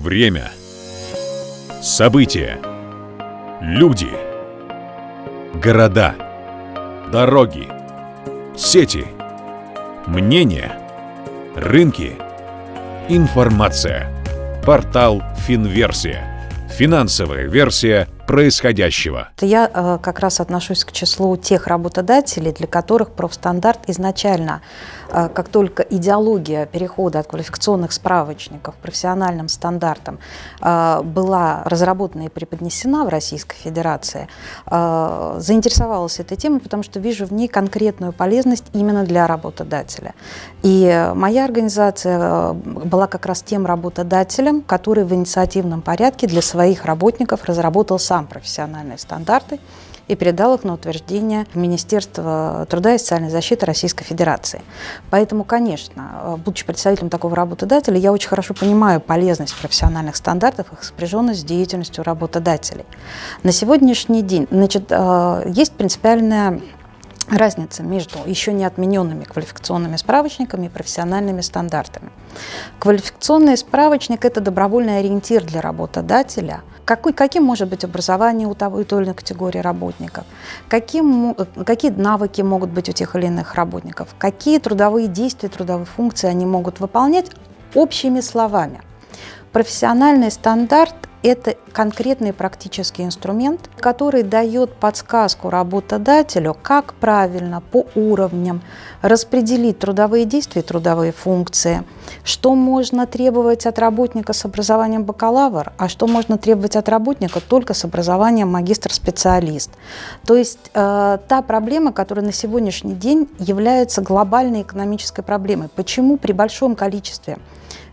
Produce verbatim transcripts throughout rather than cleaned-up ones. Время, события, люди, города, дороги, сети, мнения, рынки, информация. Портал «Финверсия» – финансовая версия происходящего. Я э, как раз отношусь к числу тех работодателей, для которых профстандарт изначально, э, как только идеология перехода от квалификационных справочников к профессиональным стандартам э, была разработана и преподнесена в Российской Федерации, э, заинтересовалась этой темой, потому что вижу в ней конкретную полезность именно для работодателя. И моя организация была как раз тем работодателем, который в инициативном порядке для своих работников разработал сам профессиональные стандарты и передал их на утверждение Министерства труда и социальной защиты Российской Федерации. Поэтому, конечно, будучи представителем такого работодателя, я очень хорошо понимаю полезность профессиональных стандартов и их сопряженность с деятельностью работодателей. На сегодняшний день, значит, есть принципиальная разница между еще не отмененными квалификационными справочниками и профессиональными стандартами. Квалификационный справочник – это добровольный ориентир для работодателя. Какой, каким может быть образование у того и той или иной категории работников? Каким, какие навыки могут быть у тех или иных работников? Какие трудовые действия, трудовые функции они могут выполнять? Общими словами, профессиональный стандарт – это конкретный практический инструмент, который дает подсказку работодателю, как правильно по уровням распределить трудовые действия, трудовые функции, что можно требовать от работника с образованием бакалавр, а что можно требовать от работника только с образованием магистр-специалист. То есть э, та проблема, которая на сегодняшний день является глобальной экономической проблемой. Почему при большом количестве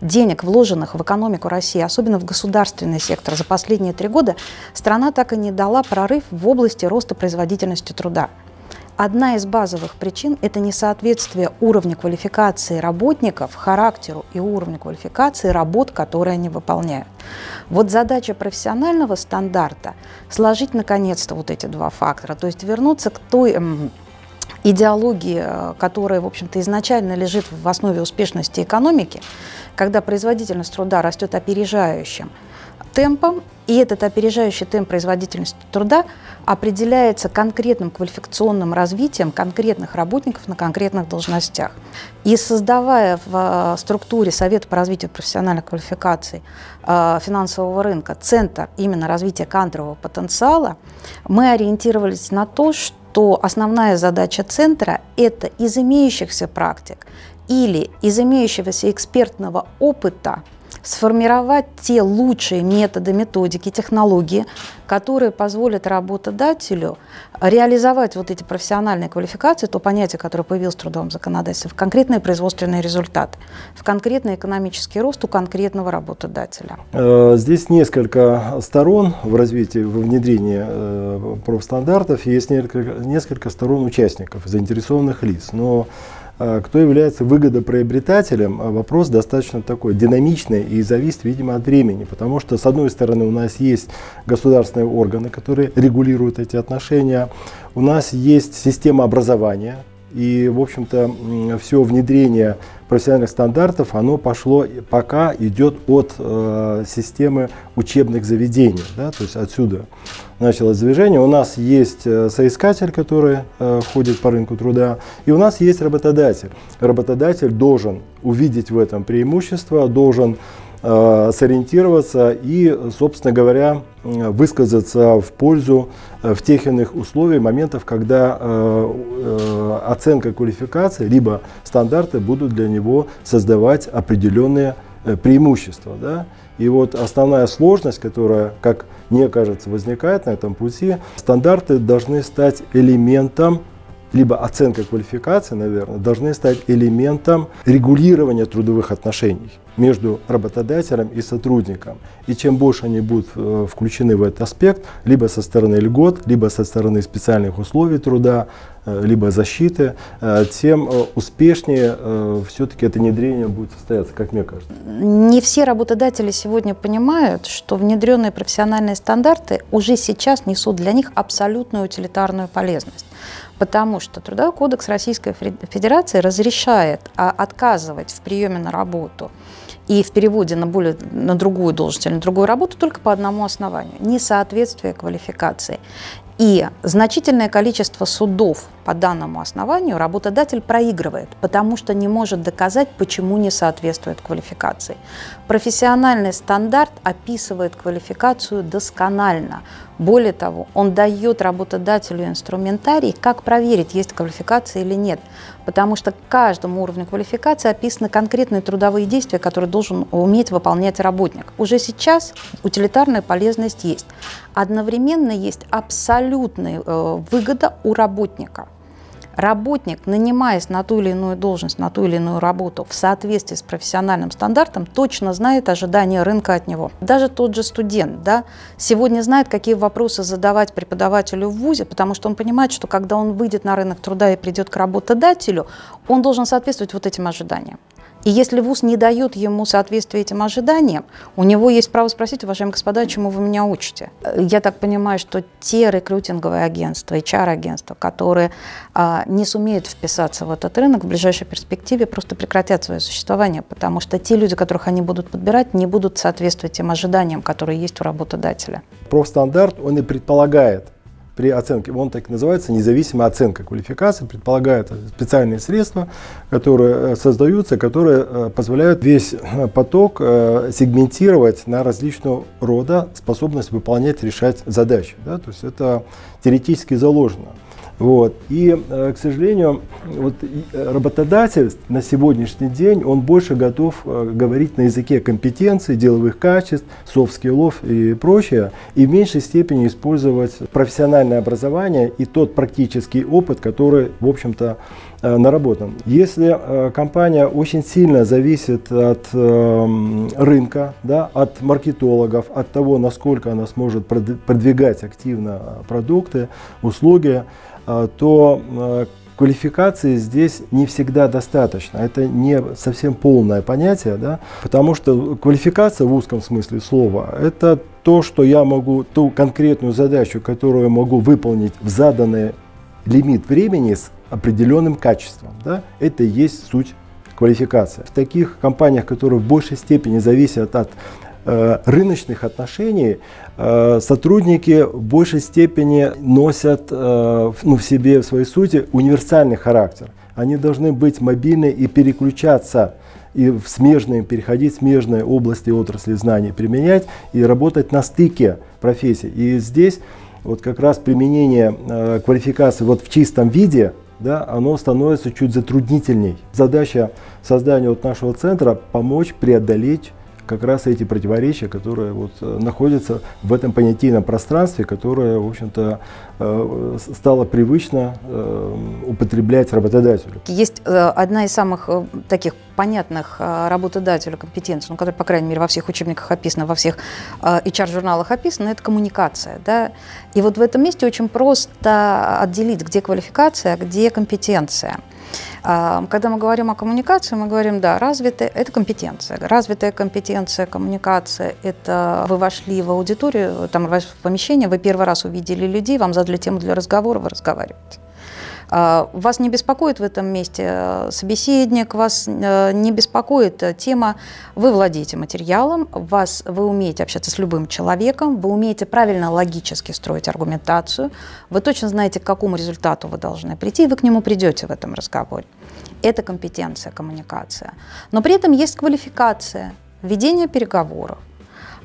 денег, вложенных в экономику России, особенно в государственный сектор, за последние три года, страна так и не дала прорыв в области роста производительности труда? Одна из базовых причин – это несоответствие уровня квалификации работников, характеру и уровню квалификации работ, которые они выполняют. Вот задача профессионального стандарта – сложить наконец-то вот эти два фактора, то есть вернуться к той идеологии, которая, в общем-то, изначально лежит в основе успешности экономики, когда производительность труда растет опережающим темпом, и этот опережающий темп производительности труда определяется конкретным квалификационным развитием конкретных работников на конкретных должностях. И создавая в структуре Совета по развитию профессиональных квалификаций финансового рынка центр именно развития кадрового потенциала, мы ориентировались на то, что то основная задача центра – это из имеющихся практик или из имеющегося экспертного опыта сформировать те лучшие методы, методики, технологии, которые позволят работодателю реализовать вот эти профессиональные квалификации, то понятие, которое появилось в трудовом законодательстве, в конкретные производственные результаты, в конкретный экономический рост у конкретного работодателя. Здесь несколько сторон в развитии, во внедрении профстандартов, есть несколько сторон участников, заинтересованных лиц. Но кто является выгодоприобретателем, вопрос достаточно такой динамичный и зависит, видимо, от времени. Потому что, с одной стороны, у нас есть государственные органы, которые регулируют эти отношения, у нас есть система образования, и, в общем-то, все внедрение профессиональных стандартов, оно пошло, пока идет от э, системы учебных заведений, да, то есть отсюда началось движение. У нас есть соискатель, который э, ходит по рынку труда, и у нас есть работодатель. Работодатель должен увидеть в этом преимущество, должен э, сориентироваться и, собственно говоря, высказаться в пользу в тех иных условий, моментов, когда э, э, оценка квалификации либо стандарты будут для него создавать определенные э, преимущества. Да? И вот основная сложность, которая, как мне кажется, возникает на этом пути, стандарты должны стать элементом, либо оценка квалификации, наверное, должны стать элементом регулирования трудовых отношений между работодателем и сотрудником. И чем больше они будут э, включены в этот аспект, либо со стороны льгот, либо со стороны специальных условий труда, э, либо защиты, э, тем э, успешнее э, все-таки это внедрение будет состояться, как мне кажется. Не все работодатели сегодня понимают, что внедренные профессиональные стандарты уже сейчас несут для них абсолютную утилитарную полезность. Потому что Трудовой кодекс Российской Федерации разрешает отказывать в приеме на работу И в переводе на, более, на другую должность или на другую работу только по одному основанию – несоответствие квалификации. И значительное количество судов по данному основанию работодатель проигрывает, потому что не может доказать, почему не соответствует квалификации. Профессиональный стандарт описывает квалификацию досконально. Более того, он дает работодателю инструментарий, как проверить, есть квалификация или нет, потому что к каждому уровню квалификации описаны конкретные трудовые действия, которые должен уметь выполнять работник. Уже сейчас утилитарная полезность есть. Одновременно есть абсолютная выгода у работника. Работник, нанимаясь на ту или иную должность, на ту или иную работу в соответствии с профессиональным стандартом, точно знает ожидания рынка от него. Даже тот же студент, да, сегодня знает, какие вопросы задавать преподавателю в вузе, потому что он понимает, что когда он выйдет на рынок труда и придет к работодателю, он должен соответствовать вот этим ожиданиям. И если вуз не дает ему соответствия этим ожиданиям, у него есть право спросить: уважаемые господа, чему вы меня учите? Я так понимаю, что те рекрутинговые агентства, эйч ар-агентства, которые а, не сумеют вписаться в этот рынок, в ближайшей перспективе просто прекратят свое существование, потому что те люди, которых они будут подбирать, не будут соответствовать тем ожиданиям, которые есть у работодателя. Профстандарт, он и предполагает при оценке, он так и называется, независимая оценка квалификации, предполагает специальные средства, которые создаются, которые позволяют весь поток сегментировать на различного рода способность выполнять, решать задачи. Да? То есть это теоретически заложено. Вот. И, к сожалению, вот работодатель на сегодняшний день, он больше готов говорить на языке компетенций, деловых качеств, софт-скиллов и прочее, и в меньшей степени использовать профессиональное образование и тот практический опыт, который, в общем-то, наработан. Если компания очень сильно зависит от рынка, да, от маркетологов, от того, насколько она сможет продвигать активно продукты, услуги, то квалификации здесь не всегда достаточно. Это не совсем полное понятие, да? Потому что квалификация в узком смысле слова – это то, что я могу, ту конкретную задачу, которую я могу выполнить в заданный лимит времени с определенным качеством. Да? Это и есть суть квалификации. В таких компаниях, которые в большей степени зависят от рыночных отношений, сотрудники в большей степени носят, ну, в себе, в своей сути, универсальный характер. Они должны быть мобильны и переключаться, и в смежные, переходить в смежные области отрасли знаний, применять и работать на стыке профессий. И здесь вот как раз применение квалификации вот в чистом виде, да, оно становится чуть затруднительней. Задача создания вот нашего центра – помочь преодолеть как раз эти противоречия, которые вот находятся в этом понятийном пространстве, которое, в общем-то, стало привычно употреблять работодателю. Есть одна из самых таких понятных работодателю компетенций, ну, которая, по крайней мере, во всех учебниках описана, во всех эйч ар-журналах описана, это коммуникация. Да? И вот в этом месте очень просто отделить, где квалификация, а где компетенция. Когда мы говорим о коммуникации, мы говорим, да, развитая – это компетенция. Развитая компетенция, коммуникация – это вы вошли в аудиторию, там, в помещение, вы первый раз увидели людей, вам задали тему для разговора, вы разговариваете. Вас не беспокоит в этом месте собеседник, вас не беспокоит тема, вы владеете материалом, вас, вы умеете общаться с любым человеком, вы умеете правильно логически строить аргументацию, вы точно знаете, к какому результату вы должны прийти, и вы к нему придете в этом разговоре. Это компетенция, коммуникация. Но при этом есть квалификация, ведение переговоров.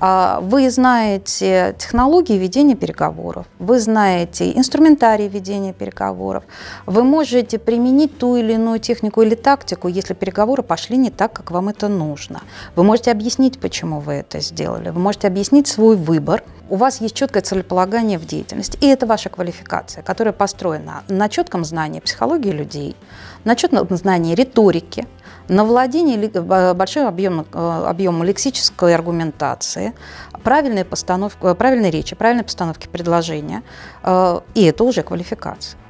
Вы знаете технологии ведения переговоров, вы знаете инструментарий ведения переговоров, вы можете применить ту или иную технику или тактику, если переговоры пошли не так, как вам это нужно. Вы можете объяснить, почему вы это сделали, вы можете объяснить свой выбор. У вас есть четкое целеполагание в деятельности, и это ваша квалификация, которая построена на четком знании психологии людей, на четком знании риторики, на владении большим объемом, объемом лексической аргументации, правильной, постановки, правильной речи, правильной постановки предложения, и это уже квалификация.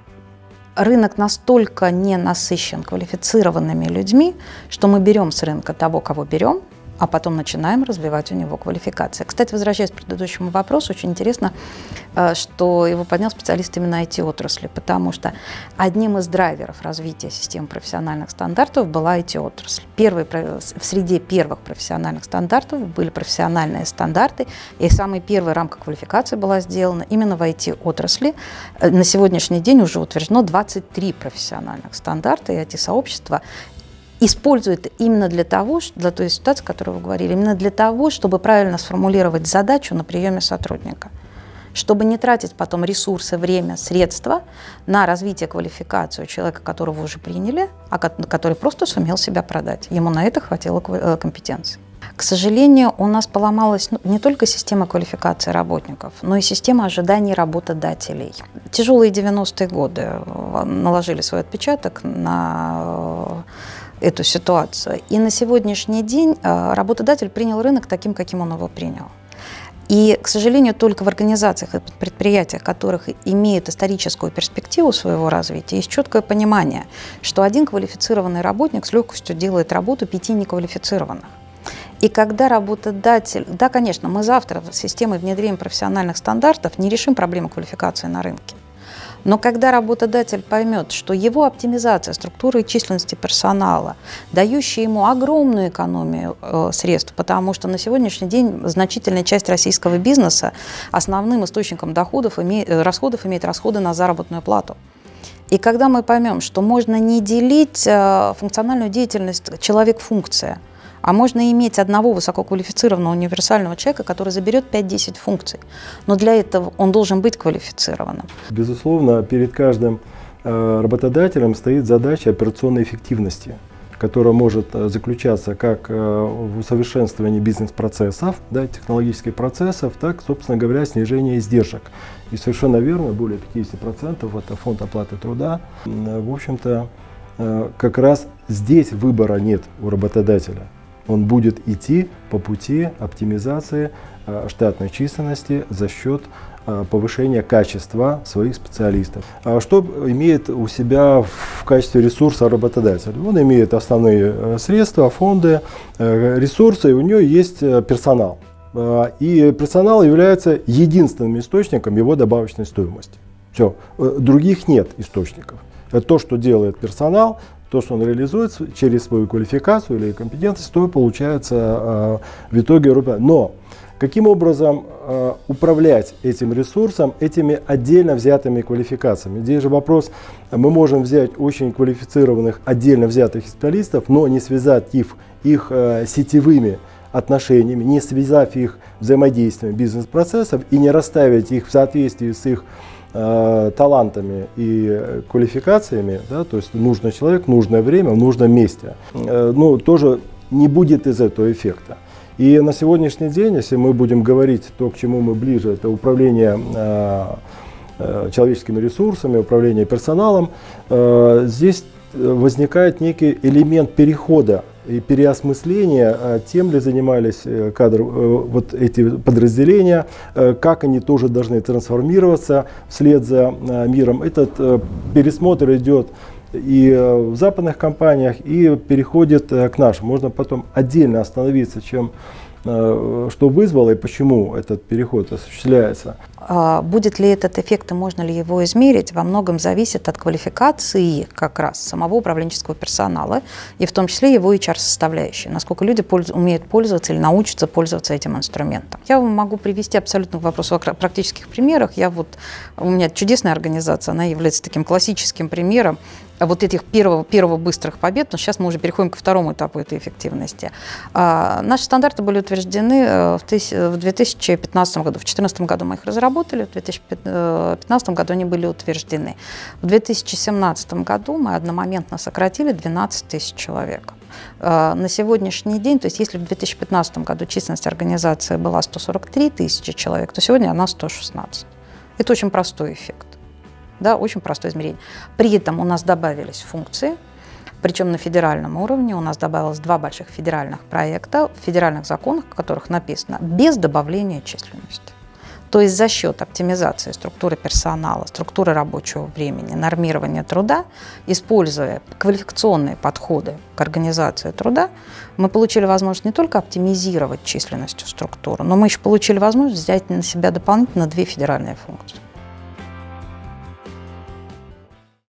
Рынок настолько не насыщен квалифицированными людьми, что мы берем с рынка того, кого берем, а потом начинаем развивать у него квалификации. Кстати, возвращаясь к предыдущему вопросу, очень интересно, что его поднял специалист именно ай ти-отрасли, потому что одним из драйверов развития системы профессиональных стандартов была ай ти-отрасль. Первые, в среде первых профессиональных стандартов были профессиональные стандарты, и самая первая рамка квалификации была сделана именно в ай ти-отрасли. На сегодняшний день уже утверждено двадцать три профессиональных стандарта, и ай ти-сообщество использует именно для того, для той ситуации, о которой вы говорили, именно для того, чтобы правильно сформулировать задачу на приеме сотрудника, чтобы не тратить потом ресурсы, время, средства на развитие квалификации человека, которого уже приняли, а который просто сумел себя продать. Ему на это хватило компетенции. К сожалению, у нас поломалась не только система квалификации работников, но и система ожиданий работодателей. Тяжелые девяностые годы наложили свой отпечаток на эту ситуацию. И на сегодняшний день работодатель принял рынок таким, каким он его принял. И, к сожалению, только в организациях и предприятиях, которых имеют историческую перспективу своего развития, есть четкое понимание, что один квалифицированный работник с легкостью делает работу пяти неквалифицированных. И когда работодатель... Да, конечно, мы завтра системой внедрения профессиональных стандартов не решим проблему квалификации на рынке. Но когда работодатель поймет, что его оптимизация структуры и численности персонала, дающая ему огромную экономию э, средств, потому что на сегодняшний день значительная часть российского бизнеса основным источником доходов име, расходов имеет расходы на заработную плату. И когда мы поймем, что можно не делить э, функциональную деятельность человек-функция, а можно иметь одного высококвалифицированного универсального человека, который заберет пять-десять функций. Но для этого он должен быть квалифицированным. Безусловно, перед каждым работодателем стоит задача операционной эффективности, которая может заключаться как в усовершенствовании бизнес-процессов, да, технологических процессов, так, собственно говоря, снижение издержек. И совершенно верно, более пятидесяти процентов это фонд оплаты труда. В общем-то, как раз здесь выбора нет у работодателя. Он будет идти по пути оптимизации штатной численности за счет повышения качества своих специалистов. А что имеет у себя в качестве ресурса работодатель? Он имеет основные средства, фонды, ресурсы, и у него есть персонал. И персонал является единственным источником его добавочной стоимости. Все, других нет источников. То, что делает персонал, то, что он реализует через свою квалификацию или компетентность, то получается э, в итоге рубль. Но каким образом э, управлять этим ресурсом, этими отдельно взятыми квалификациями? Здесь же вопрос, мы можем взять очень квалифицированных отдельно взятых специалистов, но не связать их, их э, сетевыми отношениями, не связав их взаимодействием бизнес-процессов и не расставить их в соответствии с их талантами и квалификациями, да, то есть нужный человек, нужное время, в нужном месте, ну, тоже не будет из этого эффекта. И на сегодняшний день, если мы будем говорить то, к чему мы ближе, это управление э, человеческими ресурсами, управление персоналом, э, здесь возникает некий элемент перехода и переосмысления, тем ли занимались кадры, вот эти подразделения, как они тоже должны трансформироваться вслед за миром. Этот пересмотр идет и в западных компаниях, и переходит к нашим. Можно потом отдельно остановиться, чем, что вызвало и почему этот переход осуществляется. Будет ли этот эффект и можно ли его измерить, во многом зависит от квалификации как раз самого управленческого персонала, и в том числе его эйч ар-составляющей, насколько люди пользу, умеют пользоваться или научатся пользоваться этим инструментом. Я вам могу привести абсолютно к вопросу о практических примерах. Я вот, у меня чудесная организация, она является таким классическим примером вот этих первого, первого быстрых побед, но сейчас мы уже переходим ко второму этапу этой эффективности. А, наши стандарты были утверждены в, тысяч, в две тысячи пятнадцатом году, в две тысячи четырнадцатом году мы их разработали, в две тысячи пятнадцатом году они были утверждены. В две тысячи семнадцатом году мы одномоментно сократили двенадцать тысяч человек. На сегодняшний день, то есть если в две тысячи пятнадцатом году численность организации была сто сорок три тысячи человек, то сегодня она сто шестнадцать. Это очень простой эффект. Да, очень простое измерение. При этом у нас добавились функции, причем на федеральном уровне у нас добавилось два больших федеральных проекта, в федеральных законах, в которых написано «без добавления численности». То есть за счет оптимизации структуры персонала, структуры рабочего времени, нормирования труда, используя квалификационные подходы к организации труда, мы получили возможность не только оптимизировать численность структуры, но мы еще получили возможность взять на себя дополнительно две федеральные функции.